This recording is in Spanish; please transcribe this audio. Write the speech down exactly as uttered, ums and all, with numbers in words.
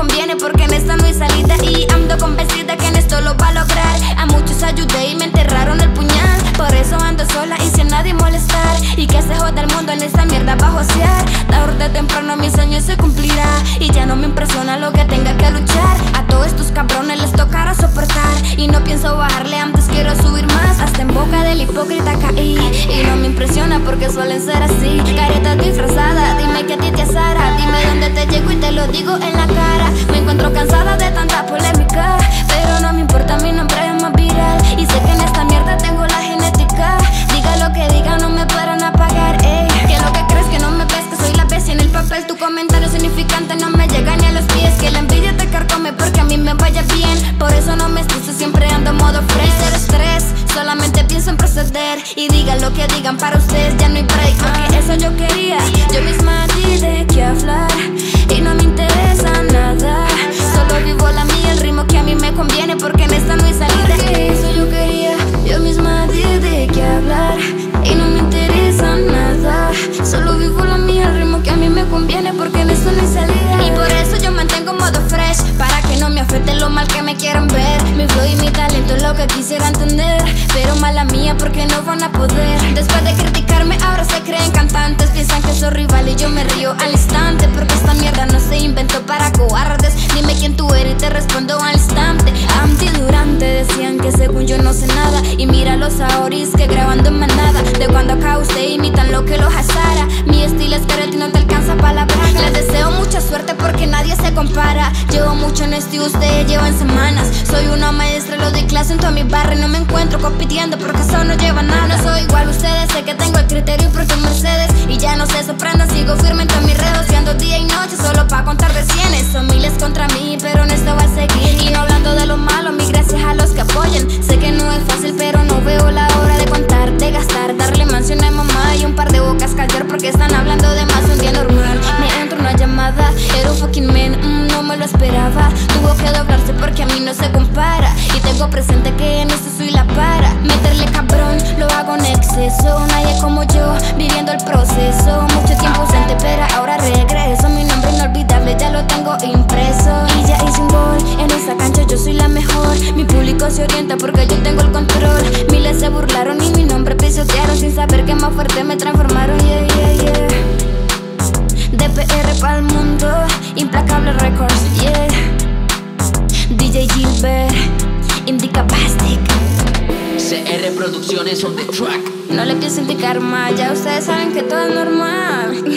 conviene, porque en esta no hay salida y ando convencida que en esto lo va a lograr. A muchos ayudé y me enterraron el puñal, por eso ando sola y sin nadie molestar. Y que se joda el mundo, en esta mierda va a josear. Tarde o temprano mis sueños se cumplirá y ya no me impresiona lo que tenga que luchar. A todos estos cabrones les tocará soportar y no pienso bajarle, antes quiero subir más. Hasta en boca del hipócrita caí y no me impresiona porque suelen ser así. Careta disfrazada, dime que a ti te asara, dime dónde te llego y te lo digo en la cara. Me encuentro cansada de tanta polémica, pero no me importa, mi nombre es más viral. Y sé que en esta mierda tengo la genética, diga lo que diga, no me podrán apagar. Ey, que lo que crees que no me ves, que soy la bestia en el papel. Tu comentario significante no me llega ni a los pies, que la envidia te carcome porque a mí me vaya bien. Por eso no me estreso, siempre ando modo fresh, cero estrés, solamente pienso en proceder. Y digan lo que digan, para ustedes ya no hay break. Porque eso yo quería, yo misma di de qué hablar y no me interesa nada. Solo vivo la mía, el ritmo que a mí me conviene, porque en esta no hay salida. Porque eso yo quería, yo misma di de qué hablar y no me interesa nada. Solo vivo la mía, el ritmo que a mí me conviene, porque en esto no hay salida. Y por eso yo mantengo modo fresh, para que no me afecte lo mal que me quieran ver. Mi flow y mi talento es lo que quisiera entender, pero mala mía porque no van a poder. Después de criticarme ahora se creen cantantes, piensan que soy rival y yo me río al instante. Porque esta mierda no se inventó para cobardes, dime quién tú eres y te respondo al instante. Antes y durante decían que según yo no sé nada, y mira los ahoris que grabando en manada. De cuando acá usted imitan lo que los asara, mi estilo es careta y no te alcanza palabras. Les deseo mucha suerte porque nadie se compara, llevo mucho en esto y ustedes llevan semanas. Soy una maestra, lo doy clase en toda mi barra y no me encuentro compitiendo porque eso no lleva nada. No soy igual a ustedes, sé que tengo el criterio y porque Mercedes, y ya no se sorprendan, sigo firme entre mis redes, y ando día y noche solo pa' contar de cienes. Son miles contra mí, pero en esto va a seguir. Y no hablando de lo malo, mis gracias a los que apoyan. Sé que no es fácil, pero no veo la hora de contar, de gastar, darle mansión a mamá y un par de bocas callar, porque están hablando de más un día normal. Me entra una llamada, era un fucking man, mm, no me lo esperaba. Tuvo que doblarse porque a mí no se compara, y tengo presente que en esto soy la para. Meterle cabrón, lo hago en exceso, nadie como yo, viviendo el proceso. Mucho tiempo ausente, pero ahora regreso, mi nombre inolvidable ya lo tengo impreso. Y ya hice un gol, en esa cancha yo soy la mejor, mi público se orienta porque yo tengo el control. Miles se burlaron y mi nombre pisotearon, sin saber que más fuerte me transformaron. Yeah, yeah, yeah. D P R pa'l mundo, Implacable Records, yeah. D J Gilbert, Indicapastic, C R Producciones on the track. No le pienso indicar más, ya ustedes saben que todo es normal.